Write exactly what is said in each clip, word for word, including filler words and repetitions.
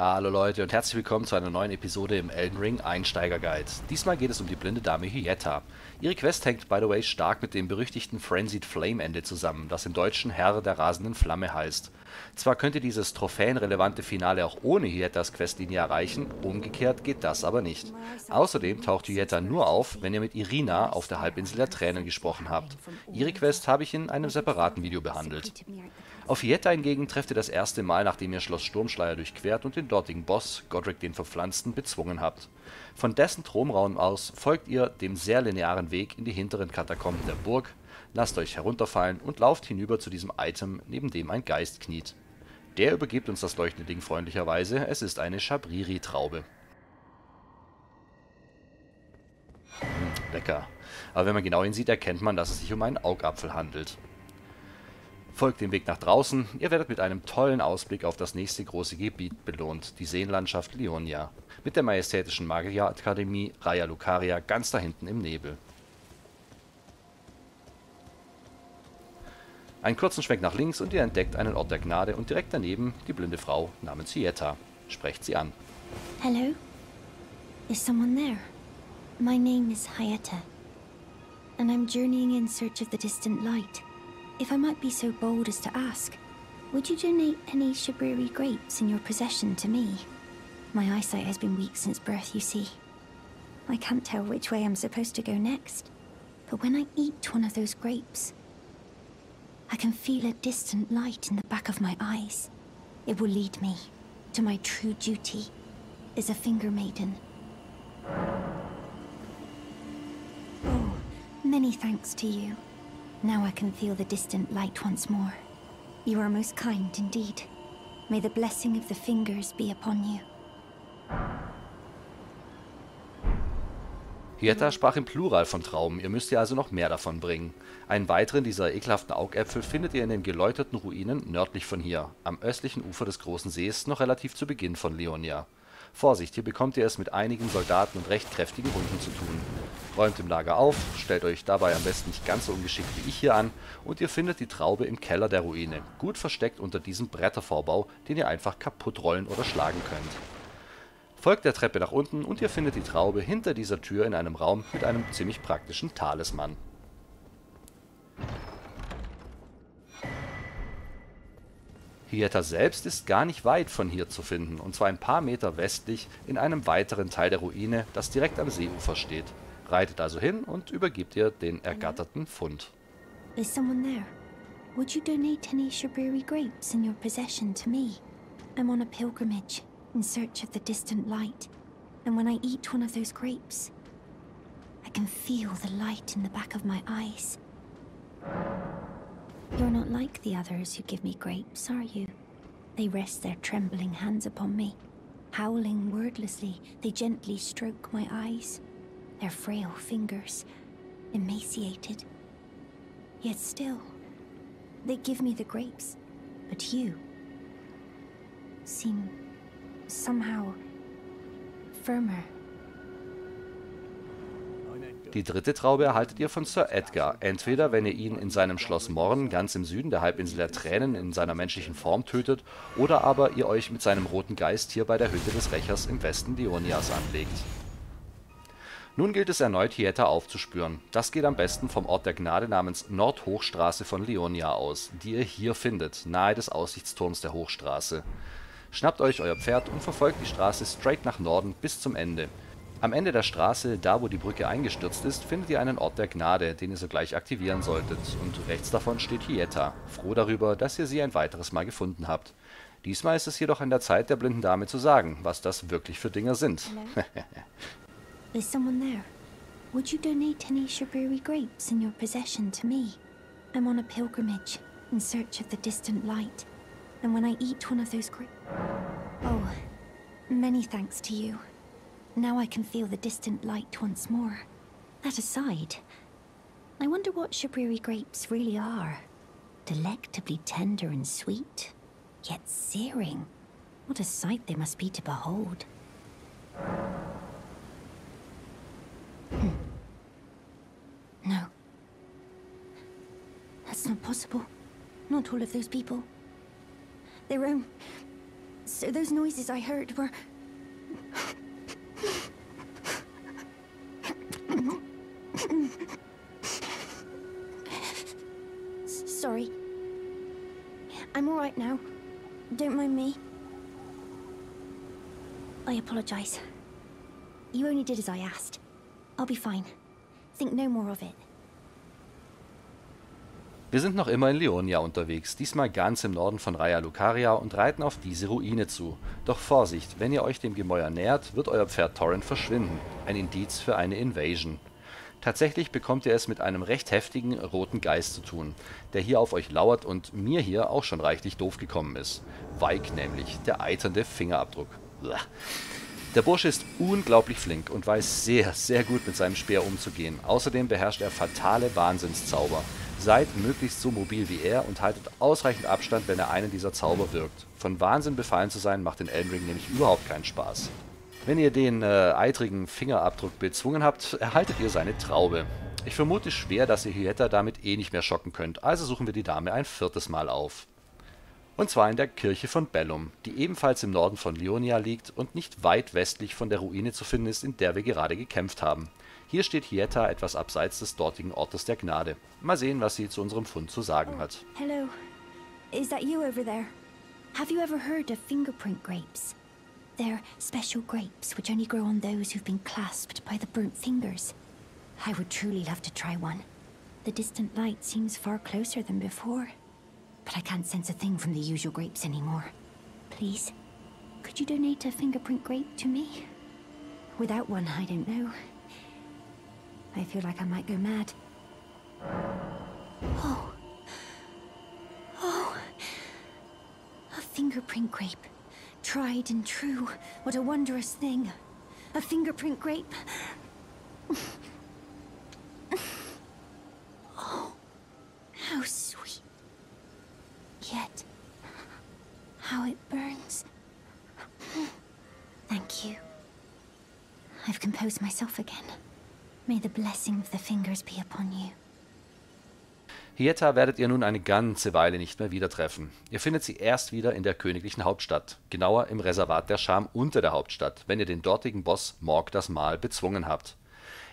Hallo Leute und herzlich willkommen zu einer neuen Episode im Elden Ring Einsteiger-Guide. Diesmal geht es um die blinde Dame Hyetta. Ihre Quest hängt by the way stark mit dem berüchtigten Frenzied Flame Ende zusammen, das im Deutschen Herr der rasenden Flamme heißt. Zwar könnte dieses trophäenrelevante Finale auch ohne Hyettas Questlinie erreichen, umgekehrt geht das aber nicht. Außerdem taucht Hyetta nur auf, wenn ihr mit Irina auf der Halbinsel der Tränen gesprochen habt. Ihre Quest habe ich in einem separaten Video behandelt. Auf Hyetta hingegen trefft ihr das erste Mal, nachdem ihr Schloss Sturmschleier durchquert und den dortigen Boss, Godric den Verpflanzten, bezwungen habt. Von dessen Thronraum aus folgt ihr dem sehr linearen Weg in die hinteren Katakomben der Burg, lasst euch herunterfallen und lauft hinüber zu diesem Item, neben dem ein Geist kniet. Der übergibt uns das leuchtende Ding freundlicherweise, es ist eine Schabriri-Traube. Hm, lecker. Aber wenn man genau hinsieht, erkennt man, dass es sich um einen Augapfel handelt. Folgt dem Weg nach draußen, ihr werdet mit einem tollen Ausblick auf das nächste große Gebiet belohnt, die Seenlandschaft Lyonia, mit der majestätischen Magierakademie Raya Lucaria ganz da hinten im Nebel. Einen kurzen Schwenk nach links und ihr entdeckt einen Ort der Gnade und direkt daneben die blinde Frau namens Hyetta. Sprecht sie an. Hello? Is someone there? My name is Hyetta. And I'm journeying in search of the distant light. If I might be so bold as to ask, would you donate any Shabriri grapes in your possession to me? My eyesight has been weak since birth, you see. I can't tell which way I'm supposed to go next, but when I eat one of those grapes, I can feel a distant light in the back of my eyes. It will lead me to my true duty as a finger maiden. Oh, many thanks to you. Now I can feel the distant light once more. You are most kind indeed. May the blessing of the fingers be upon you. Hyetta sprach im Plural von Trauben, ihr müsst ihr also noch mehr davon bringen. Einen weiteren dieser ekelhaften Augäpfel findet ihr in den geläuterten Ruinen nördlich von hier, am östlichen Ufer des großen Sees, noch relativ zu Beginn von Lyonia. Vorsicht, hier bekommt ihr es mit einigen Soldaten und recht kräftigen Hunden zu tun. Räumt im Lager auf, stellt euch dabei am besten nicht ganz so ungeschickt wie ich hier an und ihr findet die Traube im Keller der Ruine, gut versteckt unter diesem Brettervorbau, den ihr einfach kaputt rollen oder schlagen könnt. Folgt der Treppe nach unten und ihr findet die Traube hinter dieser Tür in einem Raum mit einem ziemlich praktischen Talisman. Hyetta selbst ist gar nicht weit von hier zu finden, und zwar ein paar Meter westlich in einem weiteren Teil der Ruine, das direkt am Seeufer steht. Reitet also hin und übergibt ihr den ergatterten Fund. Is someone there? Would you donate any Schabriri grapes in your possession to me? I'm on a pilgrimage in search of the distant light, and when I eat one of those grapes, I can feel the light in the back of my eyes. You're not like the others who give me grapes, are you? They rest their trembling hands upon me. Howling wordlessly, they gently stroke my eyes. Their frail fingers, emaciated. Yet still, they give me the grapes. But you seem somehow firmer. Die dritte Traube erhaltet ihr von Sir Edgar, entweder wenn ihr ihn in seinem Schloss Morn ganz im Süden der Halbinsel der Tränen in seiner menschlichen Form tötet, oder aber ihr euch mit seinem roten Geist hier bei der Hütte des Rächers im Westen Lyonias anlegt. Nun gilt es erneut, Hyetta aufzuspüren. Das geht am besten vom Ort der Gnade namens Nordhochstraße von Lyonia aus, die ihr hier findet, nahe des Aussichtsturms der Hochstraße. Schnappt euch euer Pferd und verfolgt die Straße straight nach Norden bis zum Ende. Am Ende der Straße, da wo die Brücke eingestürzt ist, findet ihr einen Ort der Gnade, den ihr sogleich aktivieren solltet, und rechts davon steht Hyetta, froh darüber, dass ihr sie ein weiteres Mal gefunden habt. Diesmal ist es jedoch an der Zeit, der blinden Dame zu sagen, was das wirklich für Dinger sind. Is someone there? Would you donate any Schabriri grapes in your possession to me? I'm on a pilgrimage in search of the distant light, and when I eat one of those grapes... Oh, many thanks to you. Now I can feel the distant light once more. That aside, I wonder what Shabriri grapes really are. Delectably tender and sweet, yet searing. What a sight they must be to behold. Hm. No. That's not possible. Not all of those people. Their own Yes, those noises I heard were... Sorry. I'm all right now. Don't mind me. I apologize. You only did as I asked. I'll be fine. Think no more of it. Wir sind noch immer in Lyonia unterwegs, diesmal ganz im Norden von Raya Lucaria und reiten auf diese Ruine zu. Doch Vorsicht, wenn ihr euch dem Gemäuer nähert, wird euer Pferd Torrent verschwinden. Ein Indiz für eine Invasion. Tatsächlich bekommt ihr es mit einem recht heftigen roten Geist zu tun, der hier auf euch lauert und mir hier auch schon reichlich doof gekommen ist. Vyke nämlich, der eiternde Fingerabdruck. Blech. Der Bursche ist unglaublich flink und weiß sehr, sehr gut mit seinem Speer umzugehen. Außerdem beherrscht er fatale Wahnsinnszauber. Seid möglichst so mobil wie er und haltet ausreichend Abstand, wenn er einen dieser Zauber wirkt. Von Wahnsinn befallen zu sein, macht in Elden Ring nämlich überhaupt keinen Spaß. Wenn ihr den äh, eitrigen Fingerabdruck bezwungen habt, erhaltet ihr seine Traube. Ich vermute schwer, dass ihr Hyetta damit eh nicht mehr schocken könnt, also suchen wir die Dame ein viertes Mal auf. Und zwar in der Kirche von Bellum, die ebenfalls im Norden von Lyonia liegt und nicht weit westlich von der Ruine zu finden ist, in der wir gerade gekämpft haben. Hier steht Hyetta etwas abseits des dortigen Ortes der Gnade. Mal sehen, was sie zu unserem Fund zu sagen hat. Hello. Is that you over there? Have you ever heard of fingerprint grapes? They're special grapes which only grow on those who've been clasped by the burnt fingers. I would truly love to try one. The distant light seems far closer than before. But I can't sense a thing from the usual grapes anymore. Please, could you donate a fingerprint grape to me? Without one, I don't know. I feel like I might go mad. Oh. Oh. A fingerprint grape. Tried and true. What a wondrous thing. A fingerprint grape. Oh. How sweet. Yet, how it burns. Thank you. I've composed myself again. May the blessing of the fingers be upon you. Hyetta werdet ihr nun eine ganze Weile nicht mehr wieder treffen. Ihr findet sie erst wieder in der königlichen Hauptstadt, genauer im Reservat der Scham unter der Hauptstadt, wenn ihr den dortigen Boss Morg das Mal bezwungen habt.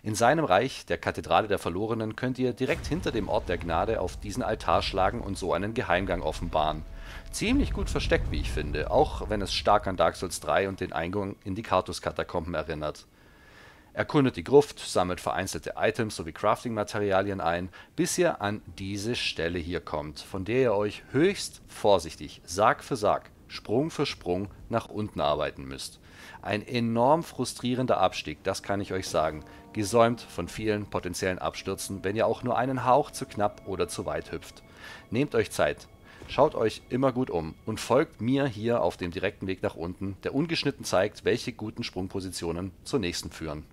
In seinem Reich, der Kathedrale der Verlorenen, könnt ihr direkt hinter dem Ort der Gnade auf diesen Altar schlagen und so einen Geheimgang offenbaren. Ziemlich gut versteckt, wie ich finde, auch wenn es stark an Dark Souls drei und den Eingang in die Kartus-Katakomben erinnert. Erkundet die Gruft, sammelt vereinzelte Items sowie Crafting-Materialien ein, bis ihr an diese Stelle hier kommt, von der ihr euch höchst vorsichtig, Sarg für Sarg, Sprung für Sprung nach unten arbeiten müsst. Ein enorm frustrierender Abstieg, das kann ich euch sagen, gesäumt von vielen potenziellen Abstürzen, wenn ihr auch nur einen Hauch zu knapp oder zu weit hüpft. Nehmt euch Zeit, schaut euch immer gut um und folgt mir hier auf dem direkten Weg nach unten, der ungeschnitten zeigt, welche guten Sprungpositionen zur nächsten führen.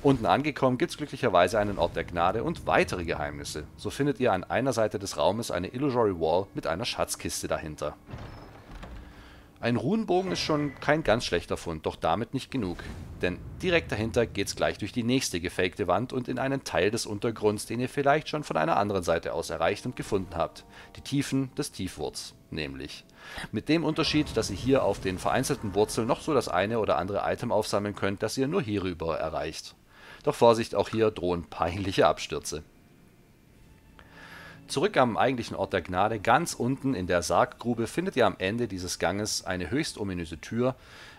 Unten angekommen gibt es glücklicherweise einen Ort der Gnade und weitere Geheimnisse. So findet ihr an einer Seite des Raumes eine Illusory Wall mit einer Schatzkiste dahinter. Ein Runenbogen ist schon kein ganz schlechter Fund, doch damit nicht genug. Denn direkt dahinter geht's gleich durch die nächste gefakte Wand und in einen Teil des Untergrunds, den ihr vielleicht schon von einer anderen Seite aus erreicht und gefunden habt. Die Tiefen des Tiefwurts, nämlich. Mit dem Unterschied, dass ihr hier auf den vereinzelten Wurzeln noch so das eine oder andere Item aufsammeln könnt, das ihr nur hierüber erreicht. Doch Vorsicht, auch hier drohen peinliche Abstürze. Zurück am eigentlichen Ort der Gnade, ganz unten in der Sarggrube, findet ihr am Ende dieses Ganges eine höchst ominöse Tür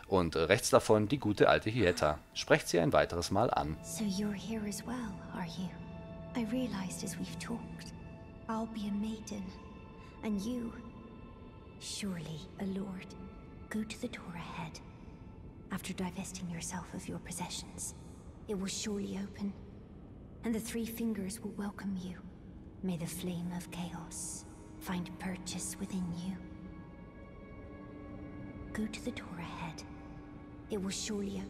und rechts davon die gute alte Hyetta. Sprecht sie ein weiteres Mal an. So you're here as well, are you? I realized as we've talked. I'll be a maiden and you surely a lord. Go to the door ahead. After divesting yourself of your possessions, it will surely open and the three fingers will welcome you. May the flame of chaos find purchase within you. Go to the door ahead. It will surely...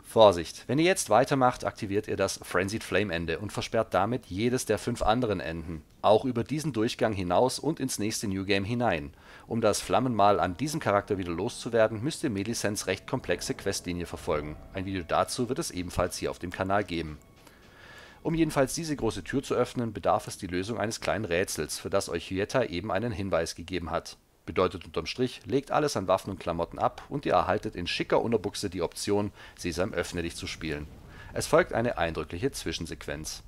Vorsicht! Wenn ihr jetzt weitermacht, aktiviert ihr das Frenzied Flame Ende und versperrt damit jedes der fünf anderen Enden, auch über diesen Durchgang hinaus und ins nächste New Game hinein. Um das Flammenmal an diesem Charakter wieder loszuwerden, müsst ihr Millicents recht komplexe Questlinie verfolgen. Ein Video dazu wird es ebenfalls hier auf dem Kanal geben. Um jedenfalls diese große Tür zu öffnen, bedarf es die Lösung eines kleinen Rätsels, für das euch Hyetta eben einen Hinweis gegeben hat. Bedeutet unterm Strich, legt alles an Waffen und Klamotten ab und ihr erhaltet in schicker Unterbuchse die Option, Sesam öffne dich zu spielen. Es folgt eine eindrückliche Zwischensequenz.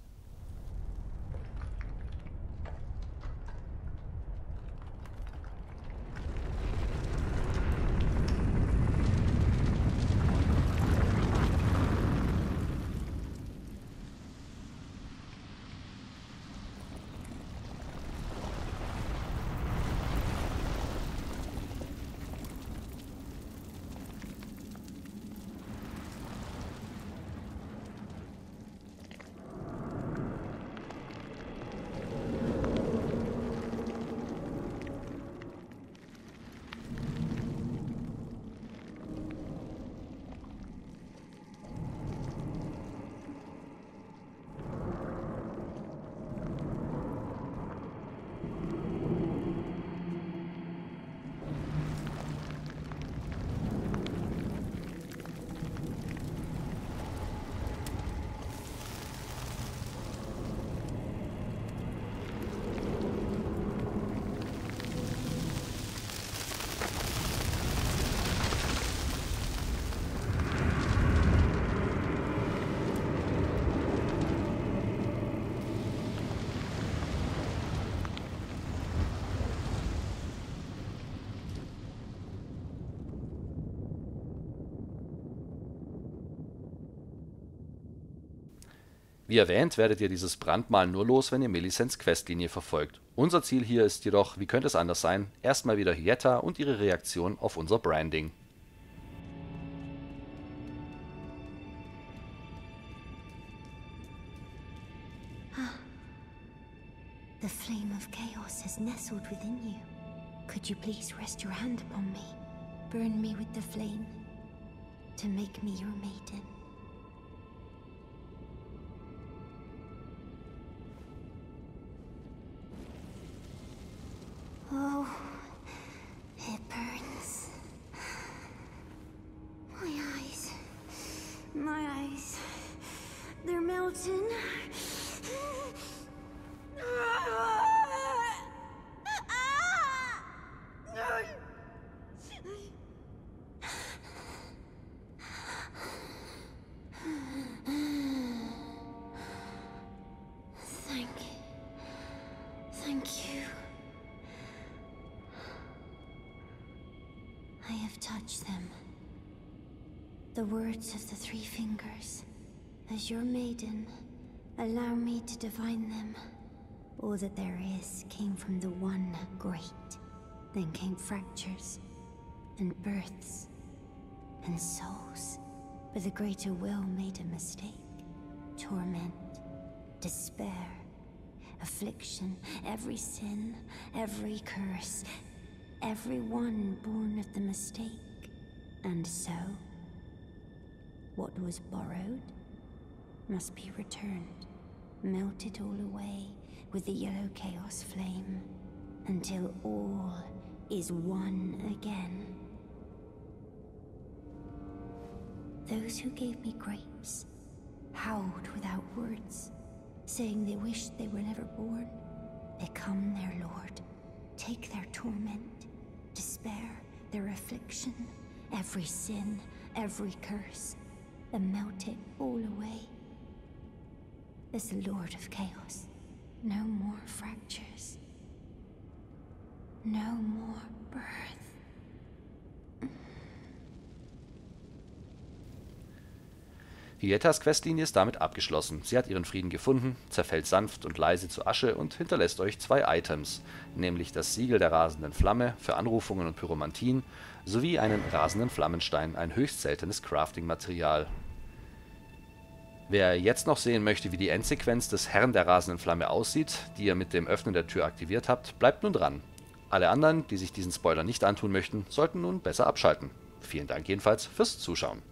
Wie erwähnt, werdet ihr dieses Brandmal nur los, wenn ihr Millicents Questlinie verfolgt. Unser Ziel hier ist jedoch, wie könnte es anders sein, erstmal wieder Hyetta und ihre Reaktion auf unser Branding. Ah. The flame of chaos has nestled within you. Could you please rest your hand upon me? Burn me with the flame to make me your maiden. Oh, it burns. My eyes. My eyes. They're melting. Touch them. The words of the three fingers. As your maiden, allow me to divine them. All that there is came from the one great. Then came fractures, and births, and souls. But the greater will made a mistake. Torment, despair, affliction, every sin, every curse. Everyone born of the mistake, and so, what was borrowed must be returned, melted all away with the yellow chaos flame, until all is one again, Those who gave me grapes howled without words, saying they wished they were never born. They come, their lord, take their torment, despair, their affliction, every sin, every curse, and melt it all away. This Lord of Chaos, no more fractures, no more birth. Hyettas Questlinie ist damit abgeschlossen. Sie hat ihren Frieden gefunden, zerfällt sanft und leise zu Asche und hinterlässt euch zwei Items, nämlich das Siegel der rasenden Flamme für Anrufungen und Pyromantien sowie einen rasenden Flammenstein, ein höchst seltenes Crafting-Material. Wer jetzt noch sehen möchte, wie die Endsequenz des Herrn der rasenden Flamme aussieht, die ihr mit dem Öffnen der Tür aktiviert habt, bleibt nun dran. Alle anderen, die sich diesen Spoiler nicht antun möchten, sollten nun besser abschalten. Vielen Dank jedenfalls fürs Zuschauen.